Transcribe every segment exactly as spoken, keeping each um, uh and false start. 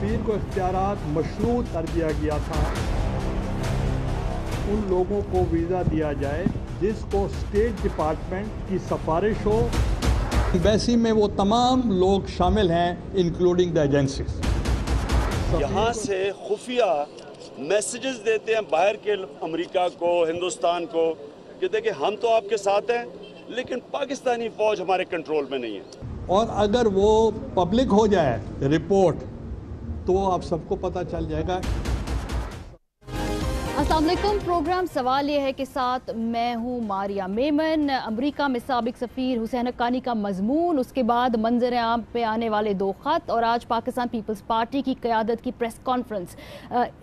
कश्मीर को इख्तियारात मशरूत कर दिया गया था, उन लोगों को वीज़ा दिया जाए जिसको स्टेट डिपार्टमेंट की सिफारिश हो। एम्बेसी में वो तमाम लोग शामिल हैं, इंक्लूडिंग द एजेंसीज। यहाँ से खुफिया मैसेजेस देते हैं बाहर के अमेरिका को, हिंदुस्तान को, कि देखिए हम तो आपके साथ हैं लेकिन पाकिस्तानी फौज हमारे कंट्रोल में नहीं है। और अगर वो पब्लिक हो जाए रिपोर्ट तो आप सबको पता चल जाएगा। अस्सलाम वालेकुम। प्रोग्राम सवाल यह है कि साथ मैं हूँ मारिया मेमन। अमेरिका में साबिक सफ़ीर हुसैन हक्कानी का मजमून, उसके बाद मंजर आम पे आने वाले दो ख़त और आज पाकिस्तान पीपल्स पार्टी की क़यादत की प्रेस कॉन्फ्रेंस।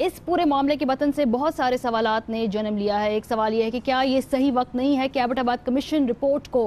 इस पूरे मामले के बतन से बहुत सारे सवालात ने जन्म लिया है। एक सवाल यह है कि क्या ये सही वक्त नहीं है कि अब्बोटाबाद कमीशन रिपोर्ट को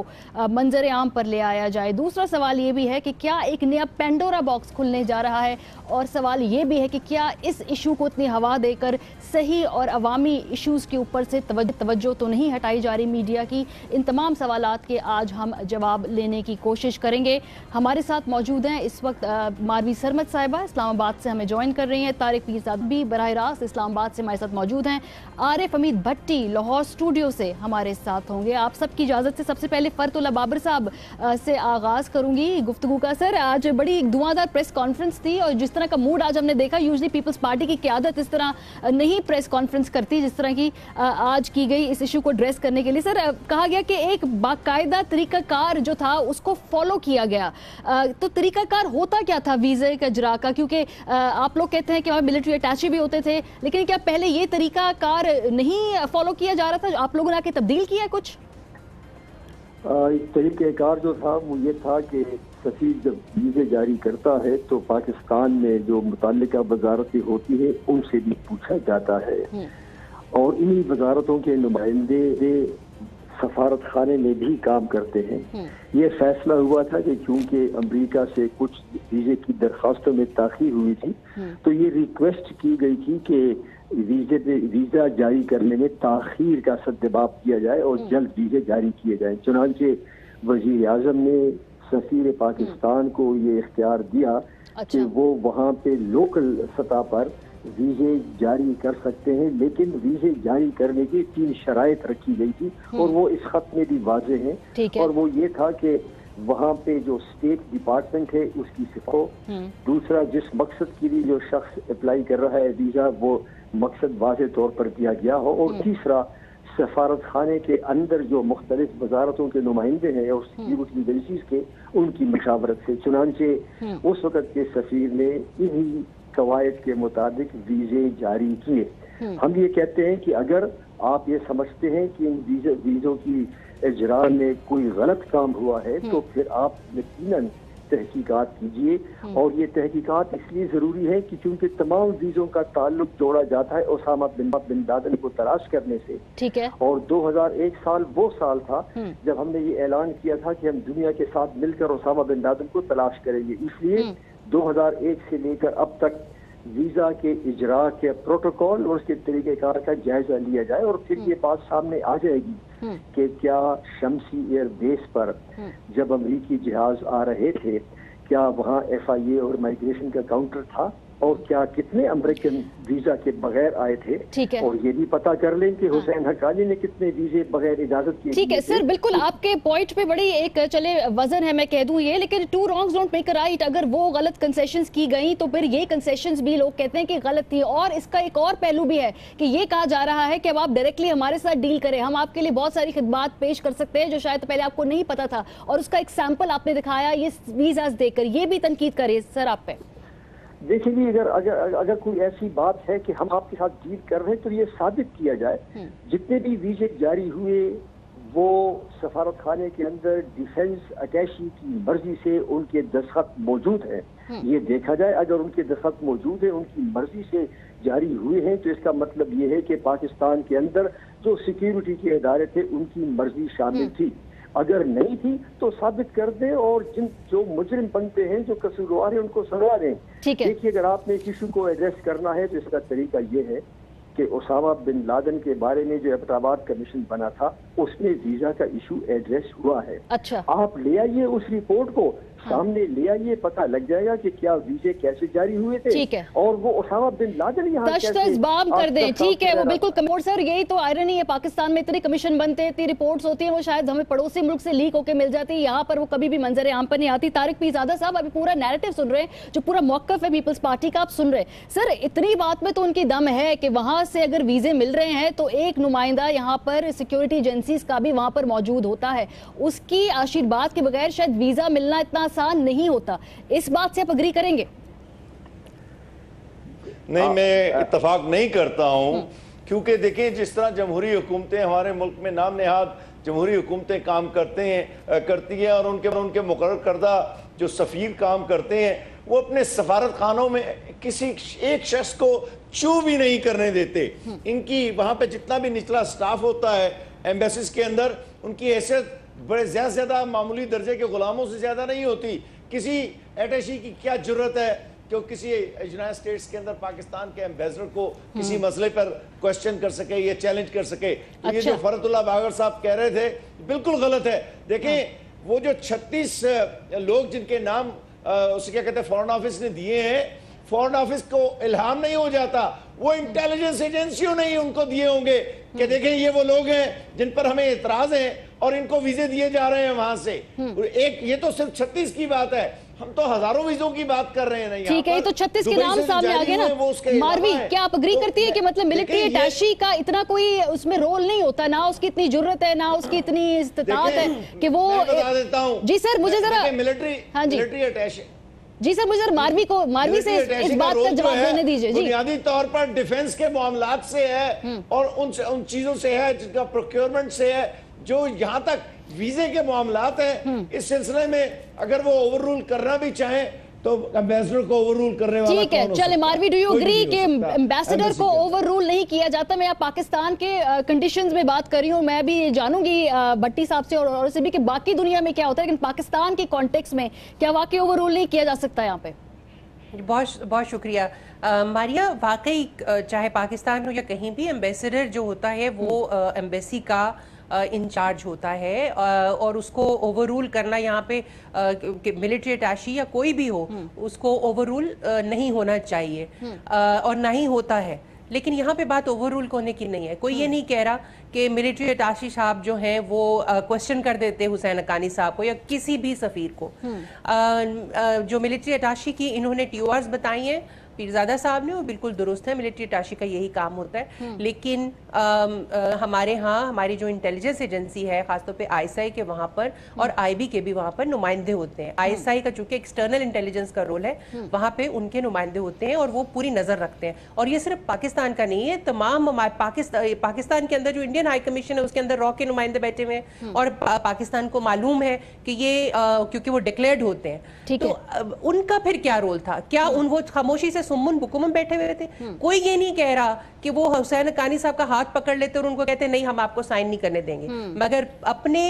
मंजर आम पर ले आया जाए। दूसरा सवाल ये भी है कि क्या एक नया पेंडोरा बॉक्स खुलने जा रहा है। और सवाल ये भी है कि क्या इस इशू को इतनी हवा देकर सही और अवामी इश्यूज़ के ऊपर से तवज्जो तो नहीं हटाई जा रही मीडिया की। इन तमाम सवालात के आज हम जवाब लेने की कोशिश करेंगे। हमारे साथ मौजूद हैं इस वक्त मारवी सरमद साहिबा, इस्लामाबाद से हमें ज्वाइन कर रही हैं। तारिक पीरज़ादा भी बराह रास्त इस्लामाबाद से हमारे साथ मौजूद हैं। आरिफ अमीर भट्टी लाहौर स्टूडियो से हमारे साथ होंगे। आप सबकी इजाज़त से सबसे पहले फरहतुल्लाह बाबर साहब से आगाज़ करूँगी गुफ्तगू का। सर, आज बड़ी धुआंधार प्रेस कॉन्फ्रेंस थी और जिस तरह का मूड आज हमने देखा, यूजली पीपल्स पार्टी की क़यादत इस तरह नहीं प्रेस कॉन्फ्रेंस करती जिस तरह की आज की गई। इस इशू को ड्रेस करने के लिए सर कहा गया कि एक बाकायदा तरीकाकार जो था उसको फॉलो किया गया, तो तरीकाकार होता क्या था वीज़े का इजरा का? क्योंकि आप लोग कहते हैं कि वहाँ मिलिट्री अटैची भी होते थे, लेकिन क्या पहले ये तरीकाकार नहीं फॉलो किया जा रहा था? आप लोगों ने आके तब्दील किया कुछ? इस तरीकाकार जो था वो ये था कि सफ़ीर जब वीज़े जारी करता है तो पाकिस्तान में जो मुतल्लिका वजारतें होती है उनसे भी पूछा जाता है और इन्हीं वजारतों के नुमाइंदे सफारत खाने में भी काम करते हैं। ये फैसला हुआ था कि चूँकि अमेरिका से कुछ वीज़े की दरख्वास्तों में ताख़ीर हुई थी तो ये रिक्वेस्ट की गई थी कि वीज़े वीज़ा जारी करने में ताख़ीर का सद्दबाब किया जाए और जल्द वीज़े जारी किए जाएँ। चुनांचे वज़ीर आज़म ने सफ़ीर पाकिस्तान को ये इख्तियार दिया अच्छा। कि वो वहाँ पे लोकल सतह पर वीज़े जारी कर सकते हैं, लेकिन वीज़े जारी करने की तीन शराइत रखी गई थी और वो इस खत में भी वाजे हैं है। और वो ये था कि वहाँ पे जो स्टेट डिपार्टमेंट है उसकी सिफारिश हो, दूसरा जिस मकसद के लिए जो शख्स अप्लाई कर रहा है वीज़ा वो मकसद वाजे तौर पर दिया गया हो, और तीसरा सफारत खाने के अंदर जो मुख्तलिफ वजारतों के नुमाइंदे हैं और सिक्योरिटी एजेंसीज के उनकी मशावरत से। चुनांचे उस वक्त के सफ़ीर ने इन्हीं कवायद के मुताबिक वीज़े जारी किए। हम ये कहते हैं कि अगर आप ये समझते हैं कि इन वीज़ों वीज़ों की इजरा में कोई गलत काम हुआ है तो फिर आप यकीनन तहकीकात कीजिए, और ये तहकीकात इसलिए ज़रूरी है कि चूँकि तमाम वीज़ों का ताल्लुक जोड़ा जाता है ओसामा बिन लादेन को तलाश करने से, ठीक है, और दो हज़ार एक साल वो साल था जब हमने ये ऐलान किया था कि हम दुनिया के साथ मिलकर ओसामा बिन लादेन को तलाश करेंगे। इसलिए दो हज़ार एक से लेकर अब तक वीज़ा के इजरा के प्रोटोकॉल और उसके तरीक़ेकार का जायज़ा लिया जाए और फिर ये बात सामने आ जाएगी कि क्या शमसी एयरबेस पर जब अमरीकी जहाज़ आ रहे थे क्या वहाँ एफ आई ए और माइग्रेशन का काउंटर था और क्या कितने अमेरिकन वीज़ा के बगैर आए थे, और ये भी पता कर लें कि हुसैन हक्कानी ने कितने वीज़े बगैर इजाजत किए। ठीक है सर, बिल्कुल आपके पॉइंट पे बड़ी एक चले वजन है मैं कह दूं ये, लेकिन two wrongs don't make a right. अगर वो गलत कंसेशंस की गई तो फिर ये कंसेशंस भी लोग कहते हैं कि गलत थी। और इसका एक और पहलू भी है कि ये कहा जा रहा है कि अब आप डायरेक्टली हमारे साथ डील करें, हम आपके लिए बहुत सारी खिदमत पेश कर सकते हैं जो शायद पहले आपको नहीं पता था, और उसका एक सैम्पल आपने दिखाया ये वीज़ा देकर। ये भी तनकीद करे सर आप पे। देखिए अगर अगर अगर कोई ऐसी बात है कि हम आपके साथ डील कर रहे हैं तो ये साबित किया जाए। जितने भी वीज़े जारी हुए वो सफारत खाने के अंदर डिफेंस अटैची की मर्जी से उनके दस्तखत मौजूद हैं, ये देखा जाए। अगर उनके दस्तखत मौजूद हैं, उनकी मर्जी से जारी हुए हैं, तो इसका मतलब ये है कि पाकिस्तान के अंदर जो सिक्योरिटी के इदारे थे उनकी मर्जी शामिल थी। अगर नहीं थी तो साबित कर दें और जिन जो मुजरिम बनते हैं, जो कसूरवार हैं, उनको सजा दें। देखिए अगर आपने इस इशू को एड्रेस करना है तो इसका तरीका ये है कि ओसामा बिन लादेन के बारे में जो अब्बोटाबाद कमीशन बना था उसमें वीज़ा का इशू एड्रेस हुआ है। अच्छा, आप ले आइए उस रिपोर्ट को, सामने ले आइए, पता लग जाएगा कि क्या वीजे कैसे जारी हुए थे। ठीक है, और वो उसामा बिन लादेन यहाँ इस्बाम कर दें। ठीक है, वो बिल्कुल कमोड। सर यही तो आयरनी है, पाकिस्तान में इतने कमीशन बनते हैं, इतनी रिपोर्ट्स होती है, वो शायद हमें पड़ोसी मुल्क से लीक होकर मिल जाती है, यहाँ पर वो कभी भी मंजर आम पर नहीं आती। तारिक पीरज़ादा साहब अभी पूरा नैरेटिव सुन रहे हैं, जो पूरा मौकफ है पीपल्स पार्टी का आप सुन रहे हैं। सर इतनी बात में तो उनकी दम है कि वहाँ से अगर वीजे मिल रहे हैं तो एक नुमाइंदा यहाँ पर सिक्योरिटी एजेंसीज का भी वहाँ पर मौजूद होता है, उसकी आशीर्वाद के बगैर शायद वीजा मिलना इतना आसान नहीं होता। इस बात से आप अग्री करेंगे? नहीं, मैं इत्तफाक नहीं करता हूं, क्योंकि देखिए जिस तरह जमहूरी हुकूमतें हमारे मुल्क में नाम नेहाद जमहूरी हुकूमतें काम करते हैं करती हैं और उनके उनके मुकर्रर करदा जो सफ़ीर काम करते हैं वो अपने सफारत खानों में किसी एक शख्स को चू भी नहीं करने देते। इनकी वहाँ पे जितना भी निचला स्टाफ होता है एम्बेसीज के अंदर, उनकी हैसियत बड़े ज़्यादा से ज़्यादा मामूली दर्जे के ग़ुलामों से ज़्यादा नहीं होती। किसी एटेशी की क्या ज़रूरत है जो किसी यूनाइटेड स्टेट्स के अंदर पाकिस्तान के एम्बेसडर को किसी मसले पर क्वेश्चन कर सके या चैलेंज कर सके। तो अच्छा। ये जो फरहतुल्लाह बाबर साहब कह रहे थे बिल्कुल गलत है। देखें वो जो छत्तीस लोग जिनके नाम उसे क्या कहते हैं फॉरेन ऑफिस ने दिए हैं, फॉरेन ऑफिस को इल्हाम नहीं हो जाता, वो इंटेलिजेंस एजेंसियों ने ही उनको दिए होंगे कि देखें ये वो लोग हैं जिन पर हमें एतराज है और इनको वीजे दिए जा रहे हैं वहां से। एक ये तो सिर्फ छत्तीस की बात है, हम तो हजारों वीजों की बात कर रहे हैं। नहीं ठीक है, ये तो छत्तीस के नाम सामने आ गए ना। मारवी, क्या आप अग्री तो करती है कि मतलब मिलिट्री अटैची का इतना कोई उसमें रोल नहीं होता, ना उसकी इतनी जरूरत है, ना उसकी इतनी इस्तात है कि वो बता देता हूँ। जी सर, मुझे जरा मिलिट्री हाँ जी मिलिट्री अटैची जी सर मुझे मारवी को मारवी से इस बात का जवाब देने दीजिए। बुनियादी तौर पर डिफेंस के मामलात से है और उन उन चीजों से है जिनका प्रोक्योरमेंट से है, जो यहाँ तक वीजे के मामलात हैं, इस सिलसिले में अगर वो ओवर रूल करना भी चाहें तो एम्बेसडर को ओवर रूल करने वाला ठीक है। चले मारवी, डू यू एग्री कि एम्बेसडर को ओवर रूल नहीं किया जाता? मैं आप पाकिस्तान के कंडीशंस में बात कर रही हूँ, मैं भी जानूंगी भट्टी साहब से और, और से भी कि बाकी दुनिया में क्या होता है, लेकिन पाकिस्तान के कॉन्टेक्स्ट में क्या वाकई ओवर रूल नहीं किया जा सकता यहाँ पे? बहुत बहुत शुक्रिया मारिया। वाकई चाहे पाकिस्तान हो या कहीं भी एम्बेसडर जो होता है वो एम्बेसी का इंचार्ज होता है और उसको ओवररूल करना यहाँ पे मिलिट्री अटैची या कोई भी हो उसको ओवररूल नहीं होना चाहिए और ना ही होता है। लेकिन यहाँ पे बात ओवररूल होने की नहीं है। कोई ये नहीं कह रहा कि मिलिट्री अटैची साहब जो हैं वो क्वेश्चन कर देते हुसैन हक्कानी साहब को या किसी भी सफ़ीर को। आ, आ, जो मिलिट्री अटैची की इन्होंने ट्यूअर्स बताई हैं पीरज़ादा साहब ने, वो बिल्कुल दुरुस्त है, मिलिट्री अटैची का यही काम होता है। लेकिन आ, आ, हमारे यहाँ हमारी जो इंटेलिजेंस एजेंसी है खासतौर पे आईएसआई के वहाँ पर और आईबी के भी वहाँ पर नुमाइंदे होते हैं। आईएसआई का चूंकि एक्सटर्नल इंटेलिजेंस का रोल है, वहाँ पे उनके नुमाइंदे होते हैं और वो पूरी नज़र रखते हैं। और ये सिर्फ पाकिस्तान का नहीं है, तमाम पाकिस्तान पाकिस्तान के अंदर जो इंडियन हाई कमीशन है उसके अंदर रॉ के नुमाइंदे बैठे हुए हैं और पाकिस्तान को मालूम है कि ये क्योंकि वो डिक्लेयर्ड होते हैं। तो उनका फिर क्या रोल था? क्या उन वो खामोशी से सुमन बुकुमन बैठे हुए थे? कोई ये नहीं कह रहा कि वो हुसैन हक्कानी साहब का हाथ पकड़ लेते और उनको कहते नहीं हम आपको साइन नहीं करने देंगे, मगर अपने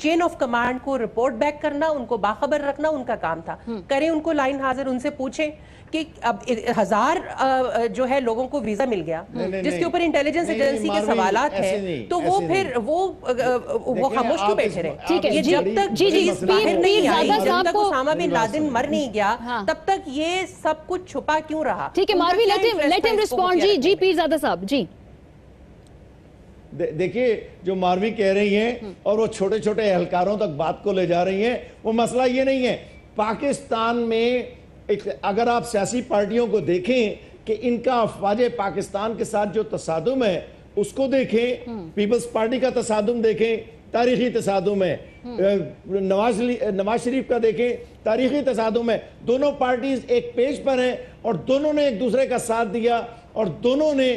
चेन ऑफ कमांड को रिपोर्ट बैक करना, उनको बाखबर रखना उनका काम था। करें उनको लाइन हाजिर, उनसे पूछें कि अब हजार जो है लोगों को वीजा मिल गया जिसके ऊपर इंटेलिजेंस एजेंसी के सवालात हैं, तो वो फिर वो वो खामोश क्यों बैठे रहे? ठीक है, जब तक जब तक उसामा बिन लादेन मर नहीं गया तब तक ये सब कुछ छुपा क्यों रहा? ठीक है मारवी, लेट हिम रिस्पॉन्ड। जी जी पीरज़ादा साहब जी। देखिए जो मारवी कह रही हैं और वो छोटे छोटे एहलकारों तक बात को ले जा रही हैं, वो मसला ये नहीं है। पाकिस्तान में अगर आप सियासी पार्टियों को देखें कि इनका अफवाज पाकिस्तान के साथ जो तसादुम है उसको देखें, पीपल्स पार्टी का तसादुम देखें तारीखी तसादुम है, नवाज नवाज शरीफ का देखें तारीखी तसादुम है। दोनों पार्टीज एक पेज पर हैं और दोनों ने एक दूसरे का साथ दिया और दोनों ने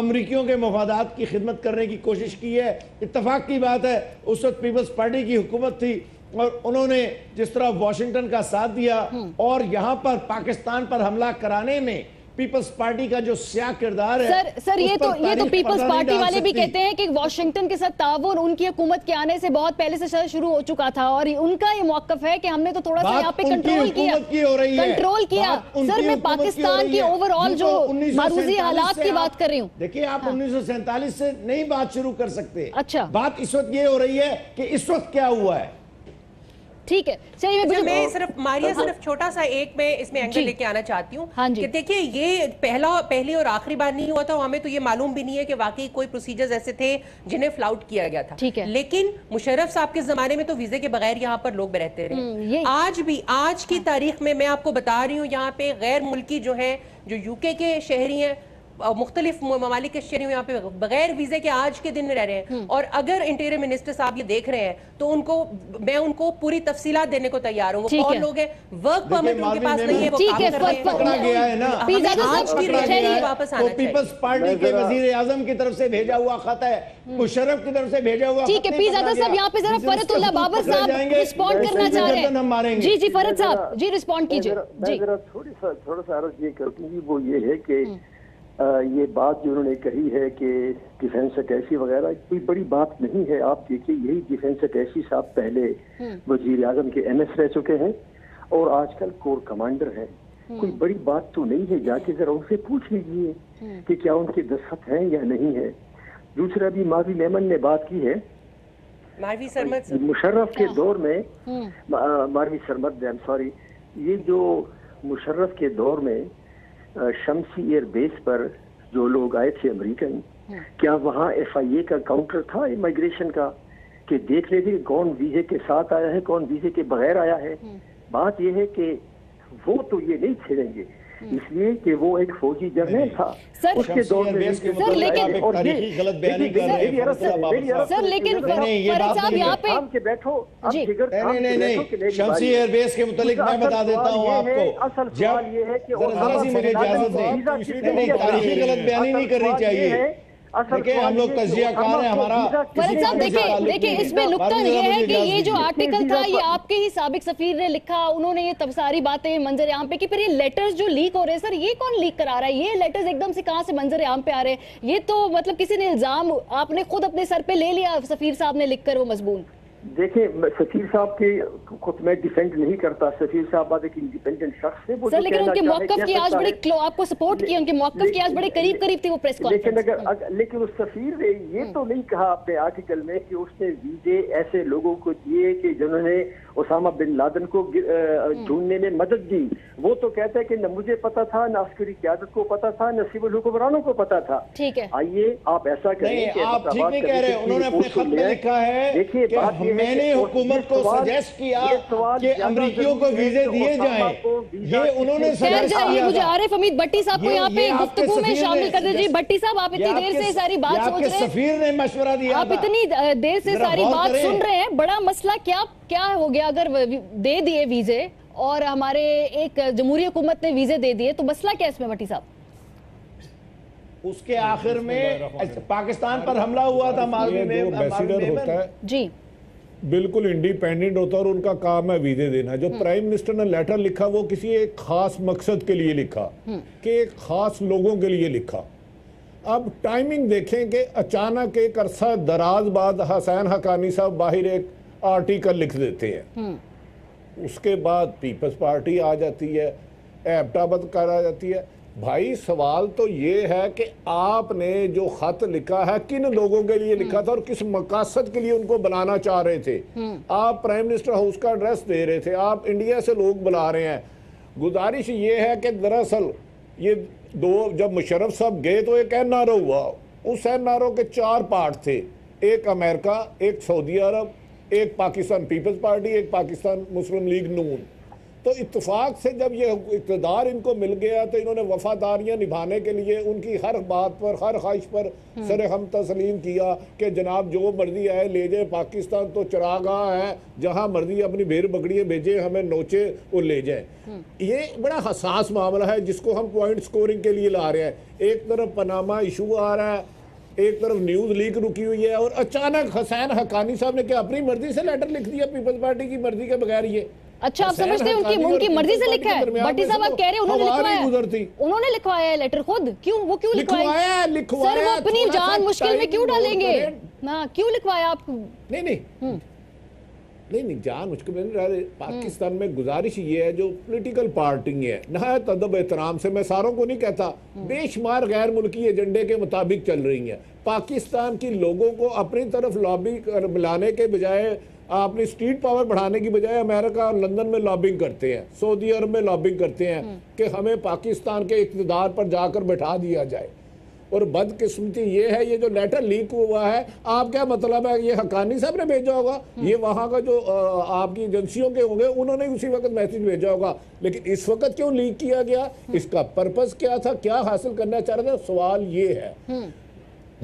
अमरीकियों के मफादात की खिदमत करने की कोशिश की है। इत्तफाक की बात है उस वक्त पीपल्स पार्टी की हुकूमत थी और उन्होंने जिस तरह वॉशिंगटन का साथ दिया और यहाँ पर पाकिस्तान पर हमला कराने में पीपल्स पार्टी का जो स्या किरदार है। सर सर ये तो ये तो पीपल्स पार्टी वाले भी कहते हैं कि वाशिंगटन के साथ ताउन उनकी हुकूमत के आने से बहुत पहले से शुरू हो चुका था और उनका ये मौकफ है कि हमने तो थोड़ा सा यहाँ पे कंट्रोल किया कंट्रोल किया सर मैं पाकिस्तान की ओवरऑल जो मारूजी हालात की बात कर रही हूँ। देखिए आप उन्नीस सौ सैंतालीस से नई बात शुरू कर सकते। अच्छा, बात इस वक्त ये हो रही है कि इस वक्त क्या हुआ है। ठीक है। चलिए मैं, मैं सिर्फ मारिया हाँ। सिर्फ छोटा सा एक मैं इसमें एंगल लेके आना चाहती हूँ हाँ कि देखिए ये पहला पहली और आखिरी बार नहीं हुआ था, हमें तो ये मालूम भी नहीं है कि वाकई कोई प्रोसीजर्स ऐसे थे जिन्हें फ्लाउट किया गया था, ठीक है। लेकिन मुशर्रफ साहब के जमाने में तो वीजे के बगैर यहाँ पर लोग रहते रहे। आज भी आज की तारीख में मैं आपको बता रही हूँ यहाँ पे गैर मुल्की जो है, जो यूके के शहरी हैं, मुख्तलिफ ममालिक के शहरी यहाँ पे बगैर वीजे के आज के दिन में रह रहे हैं। और अगर इंटीरियर मिनिस्टर साहब ये देख रहे हैं तो उनको मैं उनको पूरी तफसीलात देने को तैयार हूँ। वो कौन लोग हैं, वर्क परमिट उनके पास नहीं है, वो काम कर रहे हैं, पकड़ा गया है ना, आज की रैली वापस आना चाहिए। पीपल्स पार्टी के वजीर आजम की तरफ से भेजा हुआ खत है, मुशर्रफ की तरफ से भेजा हुआ, ठीक है। पीरज़ादा साहब यहाँ पे जरा फरहतुल्लाह बाबर साहब रिस्पॉन्ड करना चाह रहे हैं। जी जी फरहत साहब जी रिस्पॉन्ड कीजिए। थोड़ी सा थोड़ा सा अर्ज ये करती हूँ, वो ये है कि ये बात जो उन्होंने कही है कि डिफेंस अटैची वगैरह कोई बड़ी बात नहीं है। आप देखिए यही डिफेंस अटैची साहब पहले वजीर आजम के एम एस रह चुके हैं और आजकल कोर कमांडर हैं, कोई बड़ी बात तो नहीं है। जाके जरा उनसे पूछ लीजिए कि क्या उनके दस्तखत हैं या नहीं है। दूसरा भी मावी मेमन ने बात की है, मारवी सरमद, मुशर्रफ के दौर में Marvi Sarmad, I am sorry, ये जो मुशर्रफ के दौर में शम्सी एयरबेस पर जो लोग आए थे अमेरिकन, क्या वहाँ एफ आई ए का काउंटर था इमिग्रेशन का कि देख लेते कौन वीजे के साथ आया है कौन वीजे के बगैर आया है। बात यह है कि वो तो ये नहीं छेड़ेंगे इसलिए कि वो एक फौजी जनरल था उसके दौर में। सर लेकिन और गलत बयानी कर रहे हैं सर, लेकिन यहाँ पे बैठो नहीं नहीं नहीं शम्सी एयरबेस के मुतालिक मैं बता देता हूँ आपको, जब ये है कि मुझे इजाजत नहीं, तारीखी गलत बयानी नहीं करनी चाहिए। हम लोग तजिया कार है हमारा। फरहत साहब देखिए देखिए इसमें नुकता यह है कि ये जो आर्टिकल था ये आपके ही साबिक सफीर ने लिखा, उन्होंने ये तब सारी बातें मंजर आम पे कि फिर ये लेटर्स जो लीक हो रहे हैं सर ये कौन लीक करा रहा है, ये लेटर्स एकदम से कहाँ से मंजर आम पे आ रहे हैं, ये तो मतलब किसी ने इल्जाम आपने खुद अपने सर पे ले लिया सफीर साहब ने लिख कर। वो मजबून देखिए सफीर साहब के खुद मैं डिफेंड नहीं करता, सफीर साहब एक इंडिपेंडेंट शख्स है वो, सर लेकिन उनके मौकफ की आज बड़े आपको सपोर्ट किया, उनके मौकफ की आज बड़े करीब करीब थे वो प्रेस कॉन्फ्रेंस। लेकिन अगर लेकिन उस सफीर ने ये तो नहीं कहा अपने आर्टिकल में कि उसने वीजे ऐसे लोगों को दिए कि जिन्होंने ओसामा बिन लादेन को ढूंढने में मदद दी। वो तो कहता है कि न मुझे पता था, न अस्करी क्यादत को पता था, न सिविल हुक्मरानों को पता था। ठीक है आइए आप ऐसा करें, आप ठीक नहीं कह रहे, उन्होंने अपने खत में लिखा है। देखिए बात मैंने हुकूमत को सजेस्ट किया कि अमरीकियों को वीजे दिए जाएं, ये उन्होंने सजेस्ट किया। मुझे आरिफ अमीर भट्टी साहब को यहाँ पे गुफ्तगू में शामिल कर दीजिए। भट्टी साहब आप इतनी देर से सारी बात सोच रहे हैं, सफीर ने मशवरा दिया, आप इतनी देर से सारी बात सुन रहे हैं, बड़ा मसला क्या क्या हो गया अगर दे दिए वीजे और हमारे एक जमहूरी हुकूमत ने वीजे दे दिए तो मसला क्या इसमें भट्टी साहब? उसके आखिर में पाकिस्तान पर हमला हुआ था, जी बिल्कुल इंडिपेंडेंट होता है और उनका काम है वीजे देना। जो प्राइम मिनिस्टर ने लेटर लिखा वो किसी एक खास मकसद के लिए लिखा कि एक खास लोगों के लिए लिखा। अब टाइमिंग देखें कि अचानक एक अरसा दराज बाद हुसैन हक्कानी साहब बाहर एक आर्टिकल लिख देते हैं, उसके बाद पीपल्स पार्टी आ जाती है, एबटाबद करा जाती है। भाई सवाल तो ये है कि आपने जो खत लिखा है किन लोगों के लिए लिखा था और किस मकासद के लिए उनको बनाना चाह रहे थे। आप प्राइम मिनिस्टर हाउस का एड्रेस दे रहे थे, आप इंडिया से लोग बुला रहे हैं। गुजारिश ये है कि दरअसल ये दो जब मुशर्रफ साहब गए तो एक एन आर ओ हुआ, उस एन आर ओ के चार पार्ट थे, एक अमेरिका, एक सऊदी अरब, एक पाकिस्तान पीपल्स पार्टी, एक पाकिस्तान मुस्लिम लीग नून। तो इत्तेफाक से जब ये इक़्तिदार इनको मिल गया तो इन्होंने वफादारियाँ निभाने के लिए उनकी हर बात पर हर ख्वाहिश पर सर हम तस्लीम किया कि जनाब जो मर्जी आए ले जाए, पाकिस्तान तो चरागाह है, जहाँ मर्जी अपनी भेड़ बकरियाँ भेजे, हमें नोचे और ले जाए। ये बड़ा हसास मामला है जिसको हम पॉइंट स्कोरिंग के लिए ला रहे हैं। एक तरफ पनामा इशू आ रहा है, एक तरफ न्यूज़ लीक रुकी हुई है और अचानक हुसैन हक्कानी साहब ने क्या अपनी मर्जी से लेटर लिख दिया पीपल्स पार्टी की मर्जी के बगैर? ये अच्छा आप समझते हैं उनकी उनकी मर्जी से लिखा है? भट्टी साहब आप कह रहे हैं उन्होंने लिखवाया, उन्होंने लिखवाया है लेटर खुद, क्यों वो क्यों लिखवाया? सर वो अपनी जान मुश्किल में क्यों डालेंगे ना, क्यों लिखवाया आप? नहीं नहीं नहीं नहीं जान मुश्किल नहीं। पाकिस्तान में गुजारिश ये है जो पॉलिटिकल पार्टी है, नहायत अदब एहतराम से मैं सारों को नहीं कहता, बेशुमार गैर मुल्की एजेंडे के मुताबिक चल रही है। पाकिस्तान की लोगों को अपनी तरफ लॉबी मिलाने के बजाय आपने स्ट्रीट पावर बढ़ाने की बजाय अमेरिका और लंदन में लॉबिंग करते हैं, सऊदी अरब में लॉबिंग करते हैं कि हमें पाकिस्तान के इक़्तिदार पर जाकर बैठा दिया जाए। और बदकिस्मती ये है, ये जो लेटर लीक हुआ है, आप क्या मतलब है ये हक्कानी साहब ने भेजा होगा, ये वहाँ का जो आपकी एजेंसियों के होंगे उन्होंने उसी वक्त मैसेज भेजा होगा, लेकिन इस वक्त क्यों लीक किया गया, इसका पर्पज़ क्या था, क्या हासिल करना चाह रहे थे, सवाल ये है।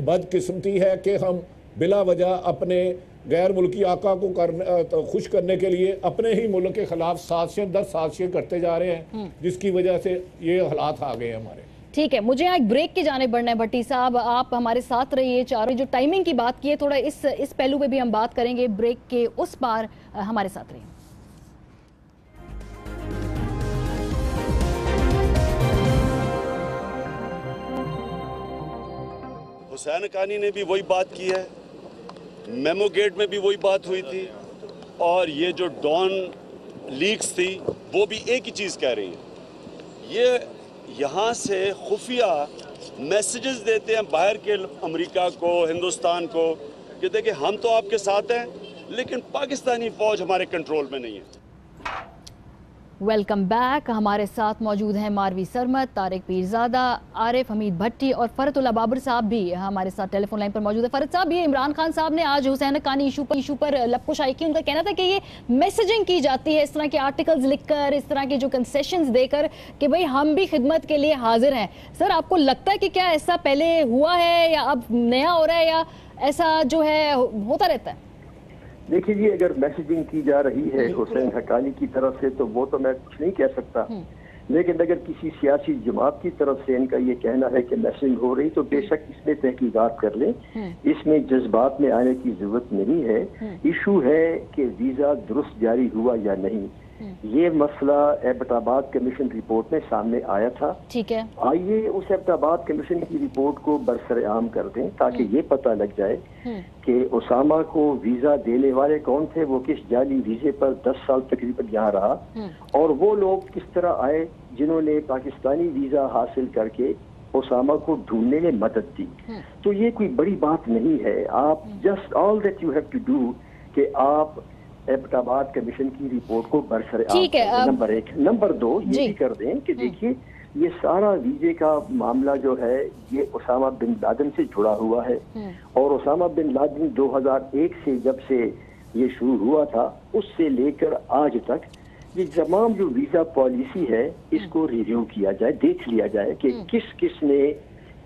बदकिस्मती है कि हम बिला वजह अपने गैर मुल्की आका को करने तो खुश करने के लिए अपने ही मुल्क के खिलाफ साजिशें दर साजिशें करते जा रहे हैं, जिसकी वजह से ये हालात आ गए हमारे। ठीक है, मुझे यहाँ एक ब्रेक की जाने बढ़ना है, भट्टी साहब आप हमारे साथ रहिए। चारों जो टाइमिंग की बात की है, थोड़ा इस इस पहलू पे भी हम बात करेंगे ब्रेक के उस पार, हमारे साथ रहिए। हुसैन हक्कानी ने भी वही बात की है, मेमो गेट में भी वही बात हुई थी, और ये जो डॉन लीक्स थी वो भी एक ही चीज़ कह रही है। ये यहाँ से खुफिया मैसेजेस देते हैं बाहर के अमेरिका को, हिंदुस्तान को, कि देखिए हम तो आपके साथ हैं लेकिन पाकिस्तानी फ़ौज हमारे कंट्रोल में नहीं है। वेलकम बैक, हमारे साथ मौजूद हैं मारवी सरमद, तारिक पीरजादा, आरिफ अमीर भट्टी और फरहतुल्लाह बाबर साहब भी हमारे साथ टेलीफोन लाइन पर मौजूद है। फरहत साहब, ये इमरान खान साहब ने आज हुसैन हक्कानी इशू पर इशू पर लपकुशाई की, उनका कहना था कि ये मैसेजिंग की जाती है इस तरह के आर्टिकल्स लिखकर, इस तरह के जो कंसेशंस देकर कि भाई हम भी खिदमत के लिए हाजिर हैं। सर, आपको लगता है कि क्या ऐसा पहले हुआ है या अब नया हो रहा है या ऐसा जो है होता रहता है? देखिए जी, अगर मैसेजिंग की जा रही है हुसैन हक्कानी की तरफ से तो वो तो मैं कुछ नहीं कह सकता, लेकिन अगर किसी सियासी जमात की तरफ से इनका ये कहना है कि मैसेजिंग हो रही तो बेशक इसमें तहकीकात कर लें, इसमें जज्बात में आने की जरूरत नहीं है। इशू है कि वीज़ा दुरुस्त जारी हुआ या नहीं, ये मसला एबटाबाद कमीशन रिपोर्ट में सामने आया था। ठीक है, आइए उस एबटाबाद कमीशन की रिपोर्ट को बरसरेआम कर दें ताकि ये पता लग जाए कि ओसामा को वीजा देने वाले कौन थे, वो किस जाली वीजे पर दस साल तकरीबन यहाँ रहा, और वो लोग किस तरह आए जिन्होंने पाकिस्तानी वीजा हासिल करके ओसामा को ढूंढने में मदद दी। तो ये कोई बड़ी बात नहीं है। आप just all that you have to do कि आप एबटाबाद कमीशन की रिपोर्ट को बरसरार, नंबर एक। नंबर दो, ये भी कर दें कि देखिए ये सारा वीजे का मामला जो है ये ओसामा बिन लादेन से जुड़ा हुआ है, और ओसामा बिन लादेन दो हज़ार एक से जब से ये शुरू हुआ था उससे लेकर आज तक ये तमाम जो वीज़ा पॉलिसी है इसको रिव्यू किया जाए, देख लिया जाए कि किस किस ने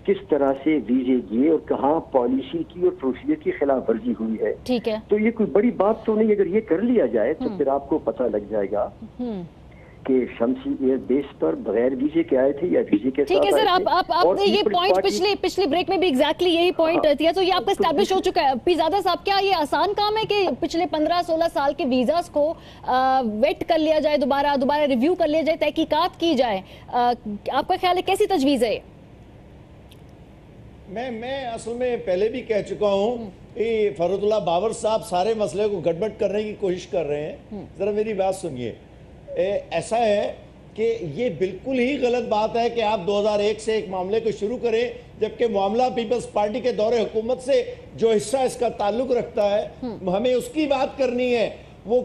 किस तरह से वीजे दिए और कहाँ पॉलिसी की और प्रोसीजर की खिलाफ वर्जी हुई है। ठीक है, तो ये कोई बड़ी बात तो नहीं, अगर ये कर लिया जाए तो फिर आपको पता लग जाएगा कि शम्सी एयरबेस पर बगैर वीजे के आए थे या वीजे के साथ। ठीक है सर, आप आप आपने ये पॉइंट पिछले पिछले ब्रेक में भी एग्जैक्टली यही पॉइंट रहती है, तो ये आपका एस्टैब्लिश हो चुका है। पीरजादा साहब, क्या ये आसान काम है कि पिछले पंद्रह सोलह साल के वीजा को वेट कर लिया जाए, दोबारा दोबारा रिव्यू कर लिया जाए, तहकीकात की जाए? आपका ख्याल है कैसी तजवीज़ है? मैं मैं असल में पहले भी कह चुका हूँ कि फरहतुल्लाह बाबर साहब सारे मसले को गड़बड़ करने की कोशिश कर रहे हैं। ज़रा मेरी बात सुनिए, ऐसा है कि ये बिल्कुल ही गलत बात है कि आप दो हज़ार एक से एक मामले को शुरू करें, जबकि मामला पीपल्स पार्टी के दौरे हुकूमत से जो हिस्सा इसका ताल्लुक रखता है हमें उसकी बात करनी है। वो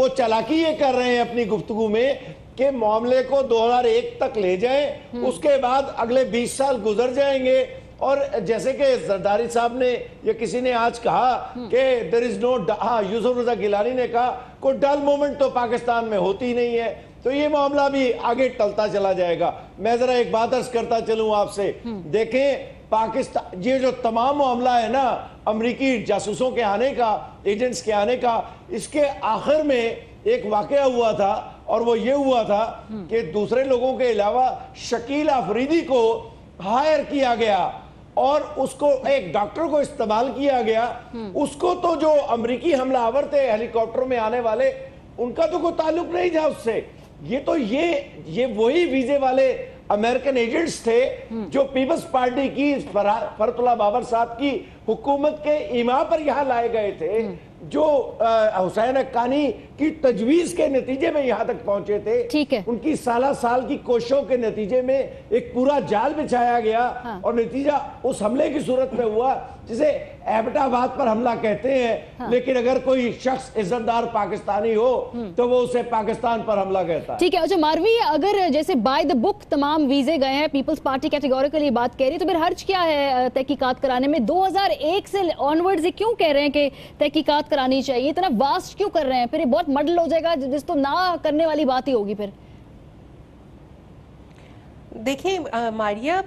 वो चालाकी ये कर रहे हैं अपनी गुफ्तगू में कि मामले को दो हज़ार एक तक ले जाएं, उसके बाद अगले बीस साल गुजर जाएंगे, और जैसे कि जरदारी साहब ने या किसी ने आज कहा कि देयर इज नो, हाँ यूसुफ रजा गिलानी ने कहा कोई डल मोमेंट तो पाकिस्तान में होती नहीं है, तो ये मामला भी आगे टलता चला जाएगा। मैं जरा एक बात अर्ज करता चलूं आपसे, देखें पाकिस्तान ये जो तमाम मामला है ना अमरीकी जासूसों के आने का, एजेंट्स के आने का, इसके आखिर में एक वाकया हुआ था, और वो ये हुआ था कि दूसरे लोगों के अलावा शकील अफरीदी को हायर किया गया और उसको एक डॉक्टर को इस्तेमाल किया गया। उसको तो जो अमरीकी हमलावर थे हेलीकॉप्टर में आने वाले, उनका तो कोई ताल्लुक नहीं था उससे। ये तो ये ये वही वीजे वाले अमेरिकन एजेंट्स थे जो पीपल्स पार्टी की फरहतुल्लाह बाबर साहब की हुकूमत के इमा पर यहाँ लाए गए थे। जो हुसैन हक्कानी की तजवीज के नतीजे में यहाँ तक पहुंचे थे, ठीक है, उनकी साला साल की कोशिशों के नतीजे में एक पूरा जाल बिछाया गया, हाँ, और नतीजा उस हमले की सूरत में हुआ जिसे एबटाबाद पर हमला कहते हैं, हाँ, लेकिन अगर कोई शख्स इज्जतदार पाकिस्तानी हो तो वो उसे पाकिस्तान पर हमला कहता है। ठीक है, अच्छा मारवी, अगर जैसे बाय द बुक तमाम वीजे गए हैं, पीपल्स पार्टी कैटेगोरिकली बात कह रही है, तो फिर हर्ज क्या है तहकीकात कराने में? दो हज़ार एक से ऑनवर्ड ये क्यों कह रहे हैं कि तहकीकात करानी चाहिए? इतना वास्ट क्यों कर रहे हैं? फिर ये बहुत मडल हो जाएगा जिस तो ना करने वाली बात ही होगी। फिर देखिए मारिया,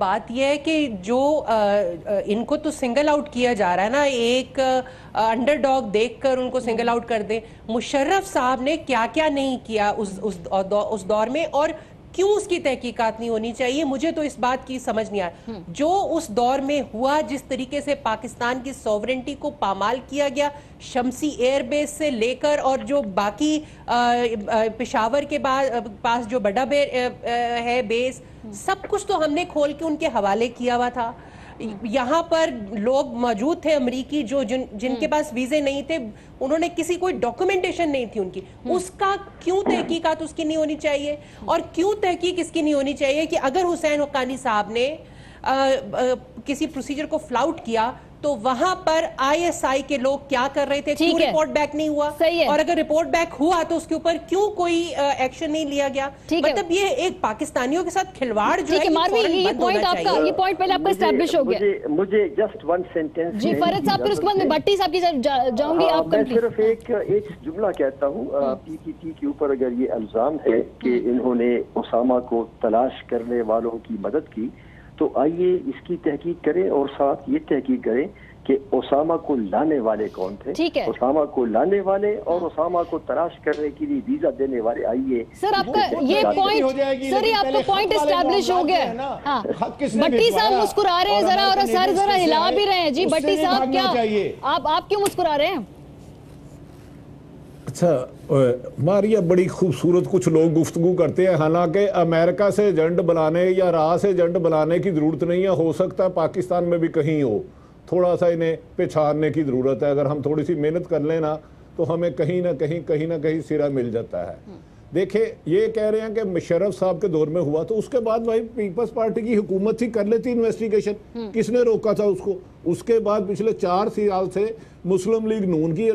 बात यह है कि जो आ, इनको तो सिंगल आउट किया जा रहा है ना, एक अंडरडॉग देखकर उनको सिंगल आउट कर दें। मुशर्रफ साहब ने क्या क्या नहीं किया उस उस, दौ, उस दौर में, और क्यों उसकी तहकीकात नहीं होनी चाहिए, मुझे तो इस बात की समझ नहीं आई। जो उस दौर में हुआ, जिस तरीके से पाकिस्तान की सॉवरेनिटी को पामाल किया गया, शम्सी एयरबेस से लेकर और जो बाकी पेशावर के पास जो बड़ा बेर है बेस, सब कुछ तो हमने खोल के उनके हवाले किया हुआ था। यहाँ पर लोग मौजूद थे अमरीकी जो जिन जिनके पास वीजे नहीं थे, उन्होंने किसी कोई डॉक्यूमेंटेशन नहीं थी उनकी, उसका क्यों तहकीकात उसकी नहीं होनी चाहिए? और क्यों तहकीक इसकी नहीं होनी चाहिए कि अगर हुसैन हक्कानी साहब ने आ, आ, किसी प्रोसीजर को फ्लाउट किया तो वहां पर आईएसआई के लोग क्या कर रहे थे, क्यों रिपोर्ट बैक नहीं हुआ, और अगर रिपोर्ट बैक हुआ तो उसके ऊपर क्यों कोई एक्शन नहीं लिया गया? मतलब ये एक पाकिस्तानियों के साथ खिलवाड़ जो है, ये पॉइंट आपका, ये पॉइंट पहले आपका एस्टैब्लिश हो गया। मुझे जस्ट वन सेंटेंस जी फरहत साहब, फिर उसके बाद में भट्टी साहब की तरफ जाऊंगी। मैं सिर्फ एक एक जुमला कहता हूँ, पीकेटी के ऊपर अगर ये इल्जाम है कि इन्होंने ओसामा को तलाश करने वालों की मदद की, तो आइए इसकी तहकीक करें और साथ ये तहकीक करें कि ओसामा को लाने वाले कौन थे, ओसामा को लाने वाले और ओसामा को तलाश करने के लिए वीजा देने वाले। आइए सर, आपका ये पॉइंट, सर ये आपका पॉइंट एस्टैब्लिश हो गया है ना। हाँ, भट्टी साहब मुस्कुरा रहे हैं जरा, और सर जरा हिला भी रहे हैं जी। भट्टी साहब क्या आप आप क्यों मुस्कुरा रहे हैं? अच्छा मारिया, बड़ी खूबसूरत कुछ लोग गुफ्तगू करते हैं, हालांकि अमेरिका से एजेंट बनाने या राह से एजेंट बनाने की ज़रूरत नहीं है, हो सकता है पाकिस्तान में भी कहीं हो, थोड़ा सा इन्हें पहचानने की ज़रूरत है। अगर हम थोड़ी सी मेहनत कर लें ना तो हमें कहीं ना कहीं कहीं ना कहीं सिरा मिल जाता है। देखिए ये कह रहे हैं कि मुशर्रफ साहब के दौर में हुआ, तो उसके बाद भाई पीपल्स पार्टी की हुकूमत ही कर लेती इन्वेस्टिगेशन, किसने रोका था उसको? उसके बाद पिछले चार साल से मुस्लिम लीग नून की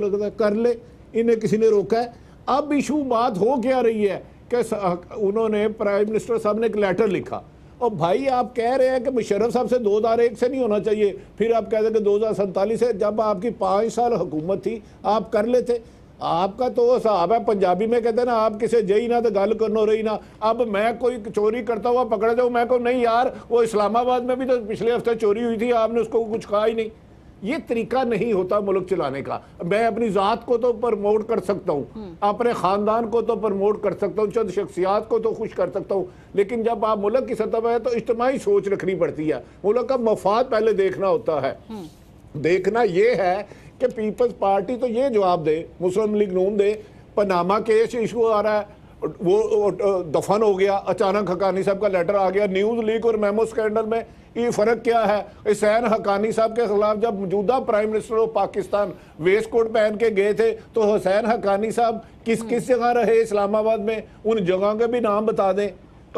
कर ले, इन्हें किसी ने रोका है? अब इशू बात हो क्या रही है कि उन्होंने प्राइम मिनिस्टर साहब ने एक लेटर लिखा, और भाई आप कह रहे हैं कि मुशर्रफ साहब से दो हज़ार एक से नहीं होना चाहिए, फिर आप कहते हैं कि दो हज़ार सैंतालीस है, जब आपकी पाँच साल हुकूमत थी आप कर लेते। आपका तो हिसाब है, पंजाबी में कहते हैं ना, आप किसे जई ना तो गल करनो रही ना। अब मैं कोई चोरी करता हुआ पकड़ा जाऊँ, मैं को नहीं यार वो इस्लामाबाद में भी तो पिछले हफ्ते चोरी हुई थी, आपने उसको कुछ कहा ही नहीं। ये तरीका नहीं होता मुल्क चलाने का। मैं अपनी ज़ात को तो प्रमोट कर सकता हूँ, अपने ख़ानदान को तो प्रमोट कर सकता हूँ, चंद शख्सियात को तो खुश कर सकता हूँ, लेकिन जब आप मुल्क की सतह पर है तो इज्तमाही सोच रखनी पड़ती है, मुल्क का मफाद पहले देखना होता है। देखना ये है कि पीपल्स पार्टी तो ये जवाब दे, मुस्लिम लीग नून दे, पनामा केस इशू आ रहा है वो दफन हो गया, अचानक हक्कानी साहब का लेटर आ गया, न्यूज़ लीक और मेमो स्कैंडल में ये फ़र्क क्या है? हुसैन हक्कानी साहब के खिलाफ जब मौजूदा prime minister of Pakistan waistcoat पहन के गए थे, तो हुसैन हक्कानी साहब किस किस जगह रहे इस्लामाबाद में, उन जगह के भी नाम बता दें,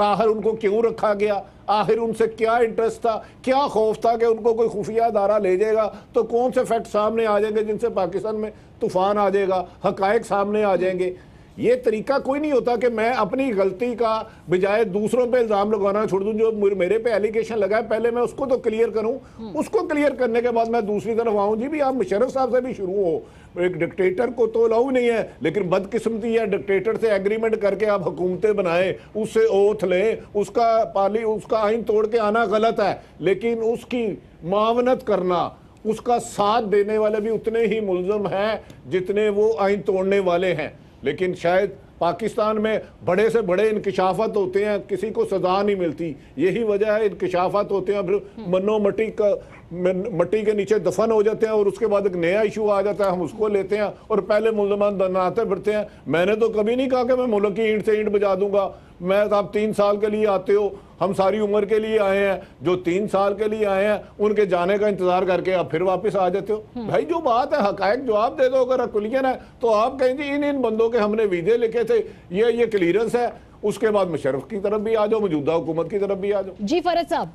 आखिर उनको क्यों रखा गया, आखिर उनसे क्या इंटरेस्ट था, क्या खौफ था कि उनको कोई खुफिया अदारा ले जाएगा तो कौन से फैक्ट सामने आ जाएंगे जिनसे पाकिस्तान में तूफान आ जाएगा, हकायक सामने आ जाएंगे। ये तरीका कोई नहीं होता कि मैं अपनी गलती का बजाय दूसरों पे इल्ज़ाम लगाना छोड़ दूं। जो मेरे पे एलिगेशन लगा है पहले मैं उसको तो क्लियर करूं, उसको क्लियर करने के बाद मैं दूसरी तरफ आऊं। जी भी आप मुशर्रफ साहब से भी शुरू हो, एक डिक्टेटर को तो अलाउ नहीं है, लेकिन बदकिस्मती है डिक्टेटर से एग्रीमेंट करके आप हुकूमतें बनाएं, उससे ओथ लें, उसका पाली उसका आइन तोड़ के आना गलत है, लेकिन उसकी मावनत करना, उसका साथ देने वाले भी उतने ही मुलज़म हैं जितने वो आइन तोड़ने वाले हैं। लेकिन शायद पाकिस्तान में बड़े से बड़े इंकिशाफात होते हैं, किसी को सजा नहीं मिलती, यही वजह है इंकिशाफात होते हैं फिर मनो मट्टी का मट्टी के नीचे दफन हो जाते हैं, और उसके बाद एक नया इशू आ जाता है, हम उसको लेते हैं और पहले मुलजमान बनाते फिरते हैं। मैंने तो कभी नहीं कहा कि मैं मुल्क की ईंट से ईंट बजा दूंगा, मैं आप तीन साल के लिए आते हो, हम सारी उम्र के लिए आए हैं, जो तीन साल के लिए आए हैं उनके जाने का इंतजार करके आप फिर वापस आ जाते हो। भाई जो बात है हकायक जवाब दे दो। अगर अकुलियन है तो आप कहें जी इन इन बंदों के हमने वीजे लिखे थे, ये ये क्लियरेंस है, उसके बाद मुशर्रफ की तरफ भी आ जाओ, मौजूदा हुकूमत की तरफ भी आ जाओ। जी फरद साहब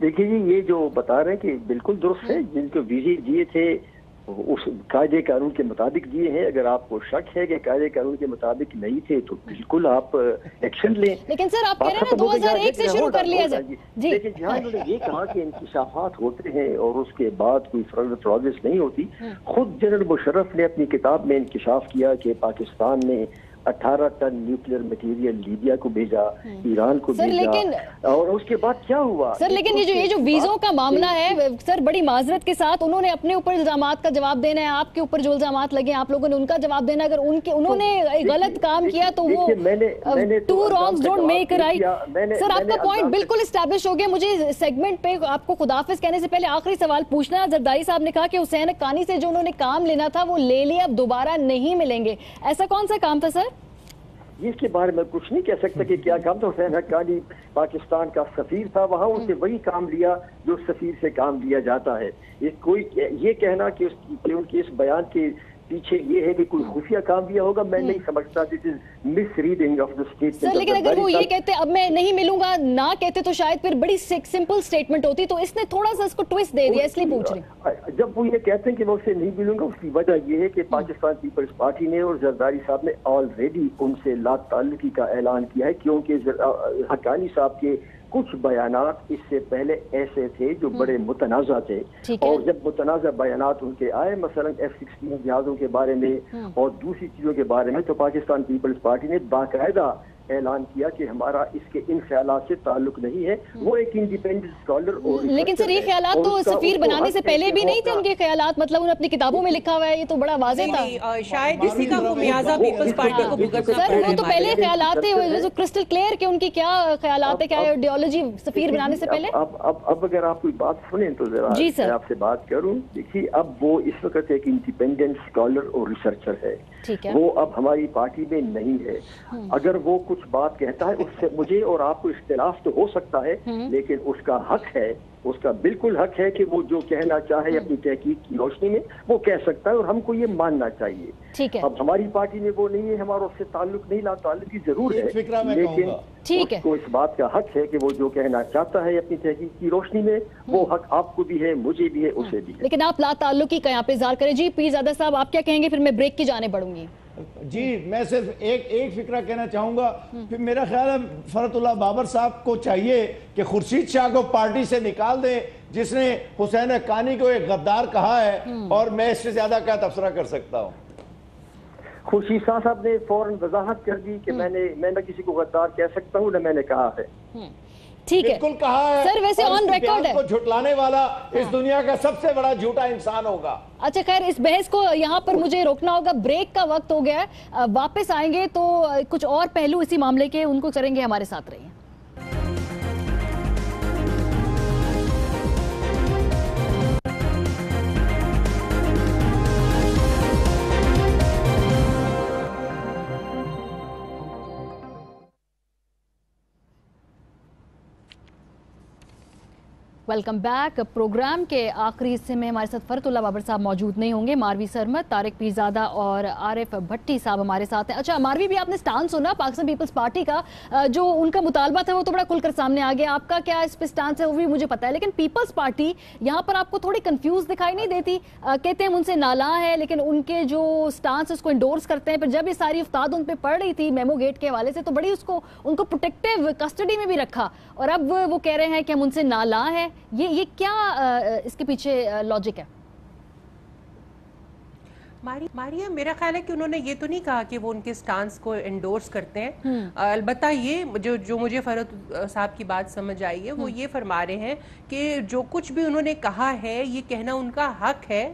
देखिए जी, ये जो बता रहे हैं कि बिल्कुल दुरुस्त है, जिनको वीजे दिए थे उस कायदे कानून के मुताबिक दिए हैं। अगर आपको शक है कि कायदे कानून के मुताबिक नहीं थे तो बिल्कुल आप एक्शन लें। लेकिन सर आप कह रहे हैं ना दो हज़ार एक से शुरू कर लिया जाए। लेकिन जहाँ इन्होंने ये कहा कि इंकशाफात होते हैं और उसके बाद कोई फर्दर प्रोग्रेस नहीं होती, खुद जनरल मुशर्रफ ने अपनी किताब में इंकशाफ किया कि पाकिस्तान ने अठारह टन न्यूक्लियर मटेरियल लीबिया को भेजा, ईरान को सर, भेजा लेकिन, और उसके बाद क्या हुआ सर? लेकिन ये जो ये जो वीज़ों का मामला है सर, बड़ी माजरत के साथ उन्होंने अपने ऊपर इल्जामात का जवाब देना है, आपके ऊपर जो इल्जामात लगे आप लोगों ने उनका जवाब देना। अगर उनके उन्होंने गलत काम किया तो वो two wrongs don't make right. Sir आपका पॉइंट बिल्कुल एस्टैब्लिश हो गया। मुझे सेगमेंट पे आपको खुदाफिज कहने से पहले आखिरी सवाल पूछना है। जरदारी साहब ने कहा कि हुसैन हक्कानी से जो उन्होंने काम लेना था वो ले लिया, अब दोबारा नहीं मिलेंगे। ऐसा कौन सा काम था सर? इसके बारे में कुछ नहीं कह सकता कि क्या काम था। हुसैन हक्कानी पाकिस्तान का सफीर था, वहाँ उसने वही काम लिया जो सफीर से काम लिया जाता है। ये कोई ये कहना कि, उस, कि उनके इस बयान के पीछे ये है कि कोई खुफिया काम दिया होगा, मैं नहीं समझता। This is misreading of the statement. लेकिन अगर वो ये कहते अब मैं नहीं मिलूंगा ना कहते तो शायद फिर बड़ी सिंपल स्टेटमेंट होती, तो इसने थोड़ा सा इसको ट्विस्ट दे दिया, इसलिए पूछ रही। जब वो ये कहते हैं कि मैं उससे नहीं मिलूंगा, उसकी वजह ये है कि पाकिस्तान पीपल्स पार्टी ने और जरदारी साहब ने ऑलरेडी उनसे लाताल्लुकी का ऐलान किया है, क्योंकि हक्कानी साहब के कुछ बयानात इससे पहले ऐसे थे जो बड़े मुतनाज़ा थे, और जब मुतनाज़ा बयानात उनके आए मसलन एफ सिक्सटीन जहाज़ों के बारे में और दूसरी चीज़ों के बारे में, तो पाकिस्तान पीपल्स पार्टी ने बाकायदा ऐलान किया कि हमारा इसके इन ख्यालात से ताल्लुक नहीं है। वो एक इंडिपेंडेंट स्कॉलर और लेकिन सर ये ख्यालात तो सफीर बनाने से पहले भी नहीं थे उनके ख्यालात, मतलब उन्हें अपनी किताबों में लिखा हुआ है, ये तो बड़ा वाज़ेह था। शायद इसी का वो मियाजा पीपल्स पार्टी को भुगतना पड़ा। सर वो तो पहले ख्यालात थे जो क्रिस्टल क्लियर के उनकी क्या ख्यालात है, क्या आइडियोलॉजी सफीर बनाने से पहले। अब अगर आप कोई बात सुने तो जरा आपसे बात करूँ। देखिए अब वो इस वक्त एक इंडिपेंडेंट स्कॉलर और रिसर्चर है, वो अब हमारी पार्टी में नहीं है। अगर वो बात कहता है उससे मुझे और आपको इख्तिलाफ तो हो सकता है, लेकिन उसका हक है, उसका बिल्कुल हक है कि वो जो कहना चाहे अपनी तहकीक की रोशनी में वो कह सकता है, और हमको ये मानना चाहिए। ठीक है, अब हमारी पार्टी में वो नहीं है, हमारा उससे ताल्लुक नहीं, लाताल्लुक की जरूर है, लेकिन उसको इस बात का हक है कि वो जो कहना चाहता है अपनी तहकीक की रोशनी में, वो हक आपको भी है, मुझे भी है, उसे भी है, लेकिन आप लाताल्लुकी का यहाँ पे इज़हार करें। जी पीरज़ादा साहब आप क्या कहेंगे, फिर मैं ब्रेक की जाने बढ़ूंगी। जी मैं सिर्फ एक एक फिक्रा कहना चाहूँगा। फिर मेरा ख्याल है फरहतुल्लाह बाबर साहब को चाहिए कि खुर्शीद शाह को पार्टी से निकाल दे, जिसने हुसैन हक्कानी को एक गद्दार कहा है, और मैं इससे ज़्यादा क्या तबसरा कर सकता हूँ। खुर्शीद शाह साहब ने फौरन वजाहत कर दी कि मैंने मैं न किसी को गद्दार कह सकता हूँ, न मैंने कहा है। ठीक है, बिल्कुल कहा है सर, वैसे ऑन रिकॉर्ड है। झुटलाने वाला इस दुनिया का सबसे बड़ा झूठा इंसान होगा। अच्छा खैर इस बहस को यहाँ पर मुझे रोकना होगा, ब्रेक का वक्त हो गया है। वापस आएंगे तो कुछ और पहलू इसी मामले के उनको करेंगे, हमारे साथ रहिए। Welcome back. प्रोग्राम के आखिरी हिस्से में हमारे साथ फरहतुल्लाह बाबर साहब मौजूद नहीं होंगे, मारवी सरमद, तारिक पीरज़ादा और आरिफ भट्टी साहब हमारे साथ हैं। अच्छा मारवी, भी आपने स्टांस सुना पाकिस्तान पीपल्स पार्टी का, जो उनका मुतालबा था वो तो बड़ा खुलकर सामने आ गया, आपका क्या इस पर स्टांस है वो भी मुझे पता है, लेकिन पीपल्स पार्टी यहाँ पर आपको थोड़ी कन्फ्यूज़ दिखाई नहीं देती? कहते हैं उनसे नाला है, लेकिन उनके जो स्टांस उसको इंडोर्स करते हैं। पर जब ये सारी अफ्ताद उन पर पड़ रही थी मेमो गेट के हवाले से, तो बड़ी उसको उनको प्रोटेक्टिव कस्टडी में भी रखा, और अब वो कह रहे हैं कि हम उनसे नाला है। ये ये क्या इसके पीछे लॉजिक है मारिया? मेरा ख्याल है कि उन्होंने ये तो नहीं कहा कि वो उनके स्टांस को एंडोर्स करते हैं, अलबत्ता ये जो जो मुझे फरहत साहब की बात समझ आई है वो ये फरमा रहे हैं कि जो कुछ भी उन्होंने कहा है ये कहना उनका हक है,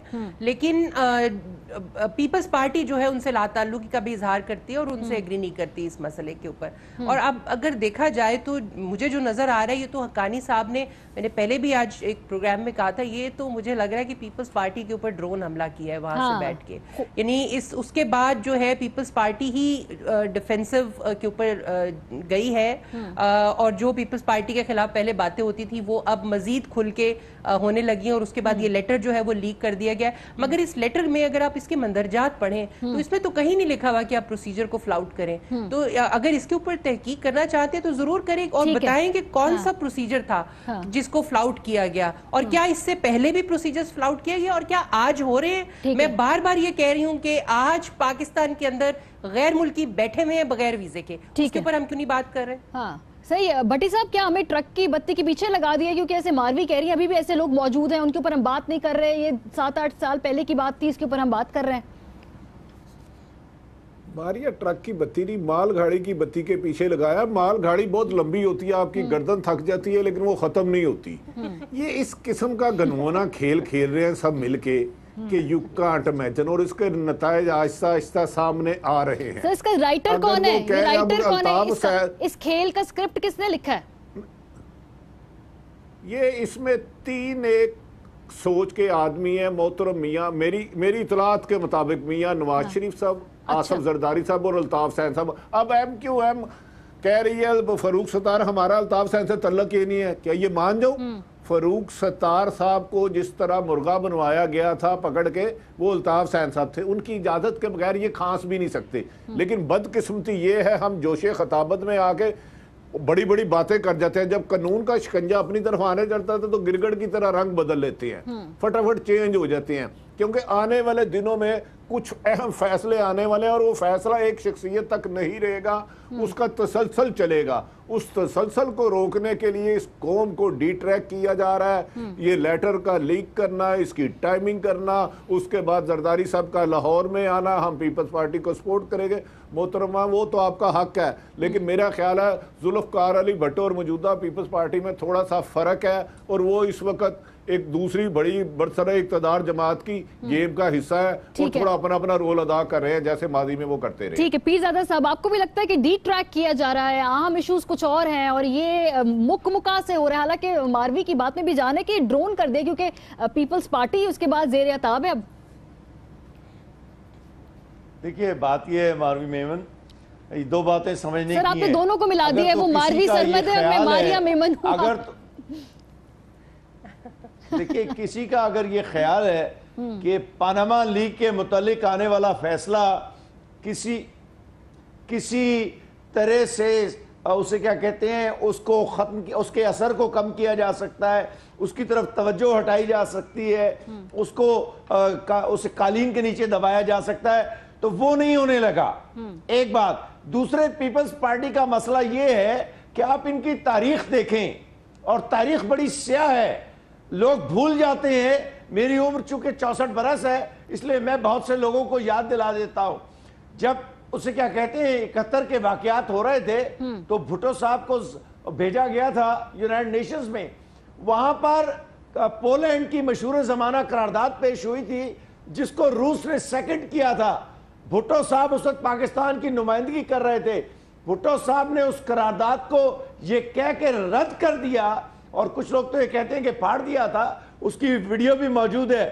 लेकिन आ, पीपल्स पार्टी जो है उनसे लाताल्लुकी का भी इजहार करती है और उनसे एग्री नहीं करती इस मसले के ऊपर। और अब अगर देखा जाए तो मुझे जो नज़र आ रहा है, ये तो हक्कानी साहब ने, मैंने पहले भी आज एक प्रोग्राम में कहा था, ये तो मुझे लग रहा है कि पीपल्स पार्टी के ऊपर ड्रोन हमला किया है वहाँ हाँ। से बैठ के, यानी इस उसके बाद जो है पीपल्स पार्टी ही डिफेंसिव के ऊपर गई है। और जो पीपल्स पार्टी के खिलाफ पहले बातें होती थी वो अब मजीद खुल के होने लगी हैं। और उसके बाद ये लेटर जो है वो लीक कर दिया गया। मगर इस लेटर में अगर आप इसके मंदरजात पढ़ें तो इसमें तो कहीं नहीं लिखा हुआ कि आप प्रोसीजर को फ्लाउट करें। तो अगर इसके ऊपर तहकीक करना चाहते हैं तो जरूर करें और बताएं कि कौन सा प्रोसीजर था जिसको फ्लाउट किया गया और क्या इससे पहले भी प्रोसीजर्स फ्लाउट किया गया और क्या आज हो रहे हैं। मैं बार बार ये कह रही हूँ कि आज पाकिस्तान के अंदर गैर मुल्की बैठे हुए हैं बगैर वीजे के, उसके ऊपर हम क्यों नहीं बात कर रहे हैं। हाँ। सही है भट्टी साहब, क्या हमें ट्रक की बत्ती के पीछे लगा दिया क्योंकि ऐसे मारवी कह रही है अभी भी ऐसे लोग मौजूद हैं, उनके ऊपर हम बात नहीं कर रहे, ये सात आठ साल पहले की बात थी, इसके ऊपर हम बात कर रहे हैं। मारिया, ट्रक की बत्ती नहीं, माल गाड़ी की बत्ती के पीछे लगाया। माल गाड़ी बहुत लंबी होती है, आपकी गर्दन थक जाती है लेकिन वो खत्म नहीं होती। ये इस किस्म का गनवाना खेल खेल रहे हैं सब मिल के कि यू कांट इमेजिन, और इसके नतीजे आहिस्ता आहिस्ता सामने आ रहे हैं। तो इसका राइटर कौन है? राइटर कौन है? इसका, इस खेल का स्क्रिप्ट किसने लिखा है? ये इसमें तीन एक सोच के आदमी है मोहतरम मियाँ, मेरी मेरी इतलात के मुताबिक मियाँ नवाज शरीफ साहब, आसफ जरदारी साहब और अल्ताफ सैन साहब। अब एम क्यू एम कह रही है फरूक सत्तार हमारा अल्ताफ सैन से तल्लक ये नहीं है, क्या ये मान जाऊं? फरूक सत्तार साहब को जिस तरह मुर्गा बनवाया गया था पकड़ के, वो अल्ताफ सैन साहब थे, उनकी इजाज़त के बगैर ये खांस भी नहीं सकते। लेकिन बदकिस्मती ये है हम जोशे खताबत में आके बड़ी बड़ी बातें कर जाते हैं, जब कानून का शिकंजा अपनी तरफ आने जाता था तो गिरगढ़ की तरह रंग बदल लेते हैं, फटाफट चेंज हो जाते हैं, क्योंकि आने वाले दिनों में कुछ अहम फैसले आने वाले हैं और वो फैसला एक शख्सियत तक नहीं रहेगा, उसका तसलसल चलेगा। उस तसलसल को रोकने के लिए इस कौम को डिट्रैक किया जा रहा है, ये लेटर का लीक करना, इसकी टाइमिंग करना, उसके बाद जरदारी साहब का लाहौर में आना, हम पीपल्स पार्टी को सपोर्ट करेंगे। मोहतरमा, वो तो आपका हक है, लेकिन मेरा ख्याल है जुल्फकार अली भुट्टो और मौजूदा पीपल्स पार्टी में थोड़ा सा फ़र्क है और वो इस वक्त एक दूसरी बड़ी बरसर इक्तदार जमात की गेम का हिस्सा है और थोड़ा अपना अपना रोल अदा कर रहे हैं जैसे माजी में वो करते रहे। ठीक है पीरजादा साहब, आपको भी लगता है कि डी ट्रैक किया जा रहा है, आम इश्यूज कुछ और हैं और ये मुक मुका से हो रहा है। हालांकि मारवी की बात में भी जाने कि ड्रोन कर दे क्योंकि पीपल्स पार्टी उसके बाद जेर अताब है। अब देखिए बात यह है मारवी मेमन, दो बातें समझने, आपने दोनों को मिला दिया है, वो मारवी सरमद है और मैं मारिया मेमन हूं। अगर देखिए किसी का अगर ये ख्याल है कि पनामा लीग के मुतालिक आने वाला फैसला किसी किसी तरह से उसे क्या कहते हैं उसको खत्म, उसके असर को कम किया जा सकता है, उसकी तरफ तवज्जो हटाई जा सकती है, उसको आ, का, उसे कालीन के नीचे दबाया जा सकता है, तो वो नहीं होने लगा। एक बात। दूसरे पीपल्स पार्टी का मसला ये है कि आप इनकी तारीख देखें और तारीख बड़ी स्याह है, लोग भूल जाते हैं। मेरी उम्र चूंकि चौसठ बरस है इसलिए मैं बहुत से लोगों को याद दिला देता हूं, जब उसे क्या कहते हैं इकहत्तर के वाकयात हो रहे थे तो भुट्टो साहब को भेजा गया था यूनाइटेड नेशंस में। वहां पर पोलैंड की मशहूर जमाना करारदाद पेश हुई थी जिसको रूस ने सेकंड किया था। भुट्टो साहब उस वक्त पाकिस्तान की नुमाइंदगी कर रहे थे। भुट्टो साहब ने उस करारदाद को ये कह के रद्द कर दिया और कुछ लोग तो ये कहते हैं कि फाड़ दिया था, उसकी वीडियो भी मौजूद है।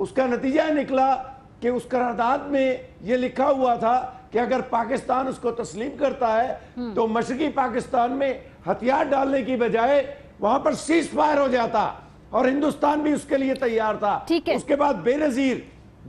उसका नतीजा निकला कि उस करारदाद में ये लिखा हुआ था कि अगर पाकिस्तान उसको तस्लीम करता है तो मशरकी पाकिस्तान में हथियार डालने की बजाय वहां पर सीज फायर हो जाता, और हिंदुस्तान भी उसके लिए तैयार था। उसके बाद बेनजीर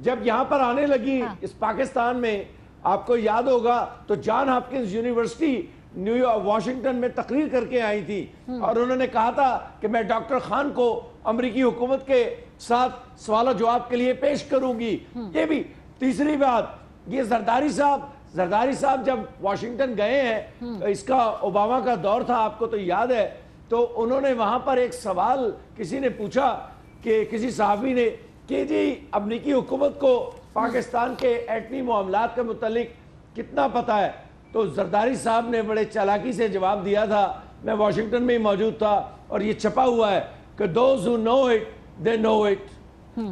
जब यहाँ पर आने लगी इस पाकिस्तान में, आपको याद होगा तो John Hopkins university New York Washington में तकरीर करके आई थी और उन्होंने कहा था कि मैं डॉक्टर खान को अमरीकी हुकूमत के साथ सवाल जवाब के लिए पेश करूंगी। ये भी तीसरी बात, ये जरदारी साहब जरदारी साहब जब वॉशिंगटन गए हैं तो इसका ओबामा का दौर था, आपको तो याद है, तो उन्होंने वहां पर एक सवाल किसी ने पूछा कि किसी सहाफ़ी ने कि जी अमरीकी हुकूमत को पाकिस्तान के एटमी मामला के मुतालिक कितना पता है, तो जरदारी साहब ने बड़े चालाकी से जवाब दिया था, मैं वॉशिंगटन में ही मौजूद था और ये छपा हुआ है कि those who know it they know it.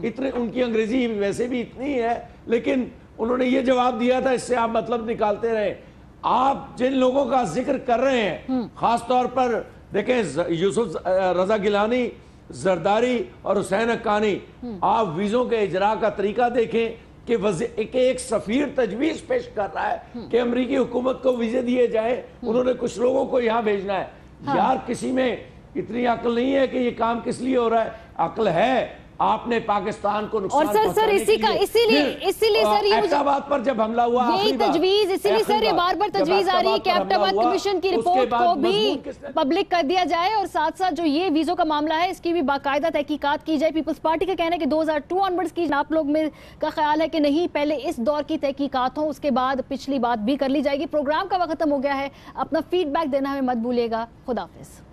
इतने उनकी अंग्रेजी वैसे भी इतनी है लेकिन उन्होंने ये जवाब दिया था, इससे आप मतलब निकालते रहे। आप जिन लोगों का जिक्र कर रहे हैं, खासतौर पर देखें यूसुफ रजा गिलानी, जरदारी और हुसैन हक्कानी, आप वीज़ों के इजरा का तरीका देखें कि एक, एक सफीर तजवीज़ पेश कर रहा है कि अमरीकी हुकूमत को वीज़े दिए जाए, उन्होंने कुछ लोगों को यहाँ भेजना है। हाँ। यार किसी में इतनी अकल नहीं है कि ये काम किस लिए हो रहा है। अकल है, आपने पाकिस्तान को नुकसान और सर सर इसी का इसीलिए इसीलिए सर ये अब्बोटाबाद पर जब हमला हुआ यही तजवीज़, इसीलिए सर ये बार बार तजवीज़ आ रही है कि अब्बोटाबाद कमीशन की रिपोर्ट को भी पब्लिक कर दिया जाए और साथ साथ जो ये वीज़ों का मामला है इसकी भी बाकायदा तहकीकात की जाए। पीपल्स पार्टी का कहना है कि दो हजार टू ऑनवर्ड्स की आप लोग में का ख्याल है कि नहीं, पहले इस दौर की तहकीकात हो, उसके बाद पिछली बात भी कर ली जाएगी। प्रोग्राम का वक्त खत्म हो गया है, अपना फीडबैक देना हमें मत भूलिएगा। खुदा हाफिज़।